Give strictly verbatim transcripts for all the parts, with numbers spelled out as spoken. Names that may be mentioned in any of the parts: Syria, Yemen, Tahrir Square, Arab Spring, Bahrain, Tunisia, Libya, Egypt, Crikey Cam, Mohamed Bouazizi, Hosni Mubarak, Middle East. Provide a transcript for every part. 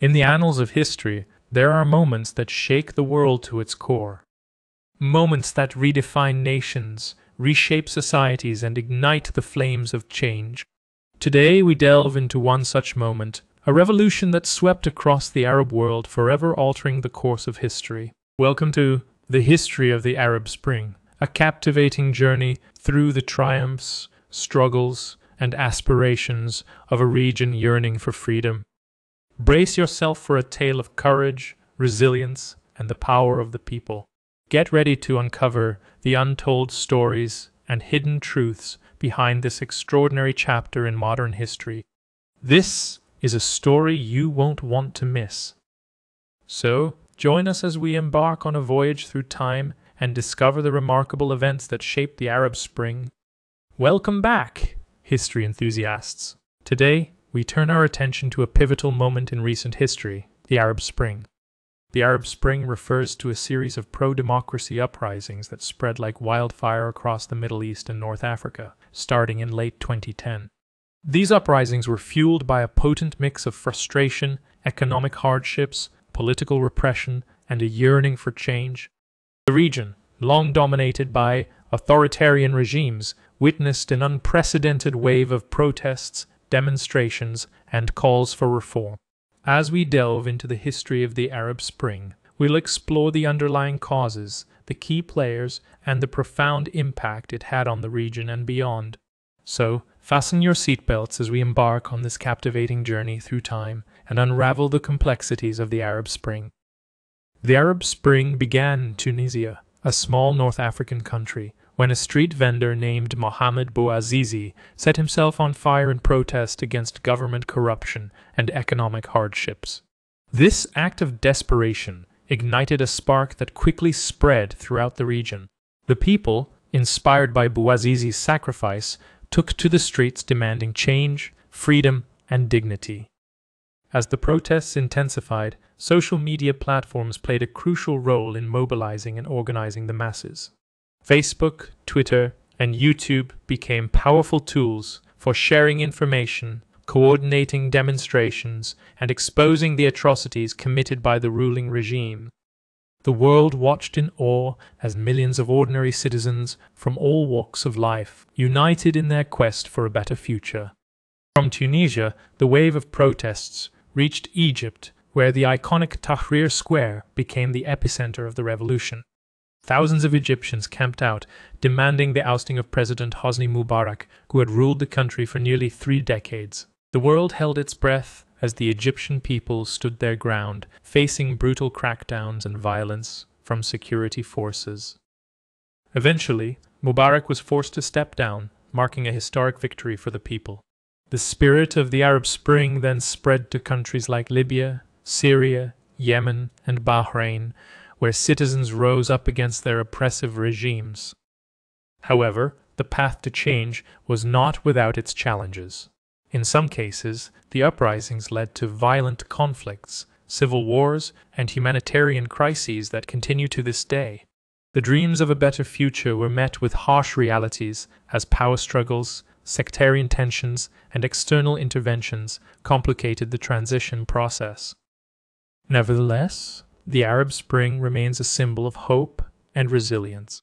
In the annals of history, there are moments that shake the world to its core. Moments that redefine nations, reshape societies, and ignite the flames of change. Today we delve into one such moment, a revolution that swept across the Arab world, forever altering the course of history. Welcome to The History of the Arab Spring, a captivating journey through the triumphs, struggles, and aspirations of a region yearning for freedom. Brace yourself for a tale of courage, resilience, and the power of the people. Get ready to uncover the untold stories and hidden truths behind this extraordinary chapter in modern history. This is a story you won't want to miss. So, join us as we embark on a voyage through time and discover the remarkable events that shaped the Arab Spring. Welcome back, history enthusiasts. Today, we turn our attention to a pivotal moment in recent history, the Arab Spring. The Arab Spring refers to a series of pro-democracy uprisings that spread like wildfire across the Middle East and North Africa, starting in late twenty ten. These uprisings were fueled by a potent mix of frustration, economic hardships, political repression, and a yearning for change. The region, long dominated by authoritarian regimes, witnessed an unprecedented wave of protests, demonstrations, and calls for reform. As we delve into the history of the Arab Spring, we'll explore the underlying causes, the key players, and the profound impact it had on the region and beyond. So, fasten your seatbelts as we embark on this captivating journey through time and unravel the complexities of the Arab Spring. The Arab Spring began in Tunisia, a small North African country, when a street vendor named Mohamed Bouazizi set himself on fire in protest against government corruption and economic hardships. This act of desperation ignited a spark that quickly spread throughout the region. The people, inspired by Bouazizi's sacrifice, took to the streets demanding change, freedom, and dignity. As the protests intensified, social media platforms played a crucial role in mobilizing and organizing the masses. Facebook, Twitter, and YouTube became powerful tools for sharing information, coordinating demonstrations, and exposing the atrocities committed by the ruling regime. The world watched in awe as millions of ordinary citizens from all walks of life united in their quest for a better future. From Tunisia, the wave of protests reached Egypt, where the iconic Tahrir Square became the epicenter of the revolution. Thousands of Egyptians camped out, demanding the ousting of President Hosni Mubarak, who had ruled the country for nearly three decades. The world held its breath as the Egyptian people stood their ground, facing brutal crackdowns and violence from security forces. Eventually, Mubarak was forced to step down, marking a historic victory for the people. The spirit of the Arab Spring then spread to countries like Libya, Syria, Yemen, and Bahrain, where citizens rose up against their oppressive regimes. However, the path to change was not without its challenges. In some cases, the uprisings led to violent conflicts, civil wars, and humanitarian crises that continue to this day. The dreams of a better future were met with harsh realities as power struggles, sectarian tensions, and external interventions complicated the transition process. Nevertheless, the Arab Spring remains a symbol of hope and resilience.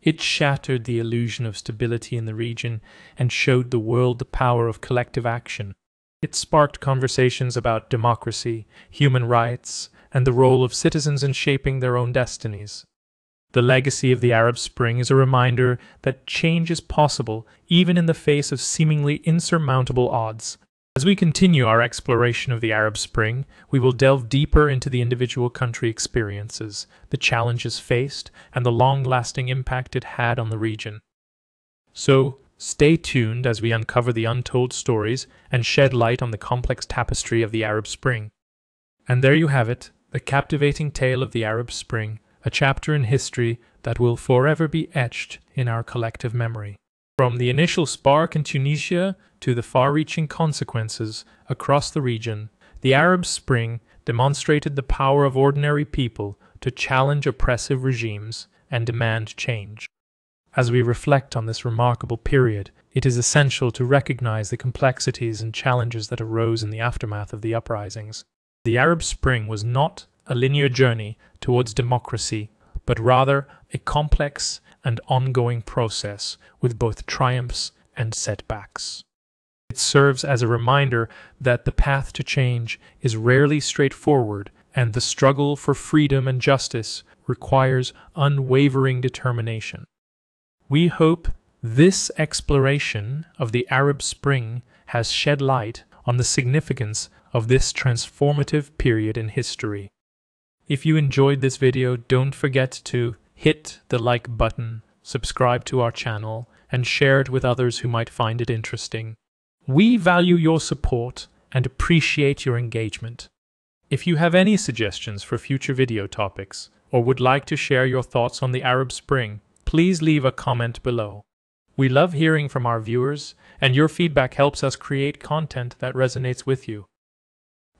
It shattered the illusion of stability in the region and showed the world the power of collective action. It sparked conversations about democracy, human rights, and the role of citizens in shaping their own destinies. The legacy of the Arab Spring is a reminder that change is possible, even in the face of seemingly insurmountable odds. As we continue our exploration of the Arab Spring, we will delve deeper into the individual country experiences, the challenges faced, and the long-lasting impact it had on the region. So, stay tuned as we uncover the untold stories and shed light on the complex tapestry of the Arab Spring. And there you have it, the captivating tale of the Arab Spring, a chapter in history that will forever be etched in our collective memory. From the initial spark in Tunisia to the far-reaching consequences across the region, the Arab Spring demonstrated the power of ordinary people to challenge oppressive regimes and demand change. As we reflect on this remarkable period, it is essential to recognize the complexities and challenges that arose in the aftermath of the uprisings. The Arab Spring was not a linear journey towards democracy, but rather a complex and ongoing process with both triumphs and setbacks. It serves as a reminder that the path to change is rarely straightforward, and the struggle for freedom and justice requires unwavering determination. We hope this exploration of the Arab Spring has shed light on the significance of this transformative period in history. If you enjoyed this video, don't forget to hit the like button, subscribe to our channel, and share it with others who might find it interesting. We value your support and appreciate your engagement. If you have any suggestions for future video topics or would like to share your thoughts on the Arab Spring, please leave a comment below. We love hearing from our viewers, and your feedback helps us create content that resonates with you.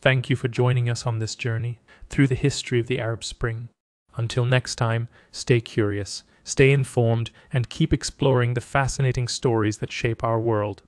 Thank you for joining us on this journey through the history of the Arab Spring. Until next time, stay curious, stay informed, and keep exploring the fascinating stories that shape our world.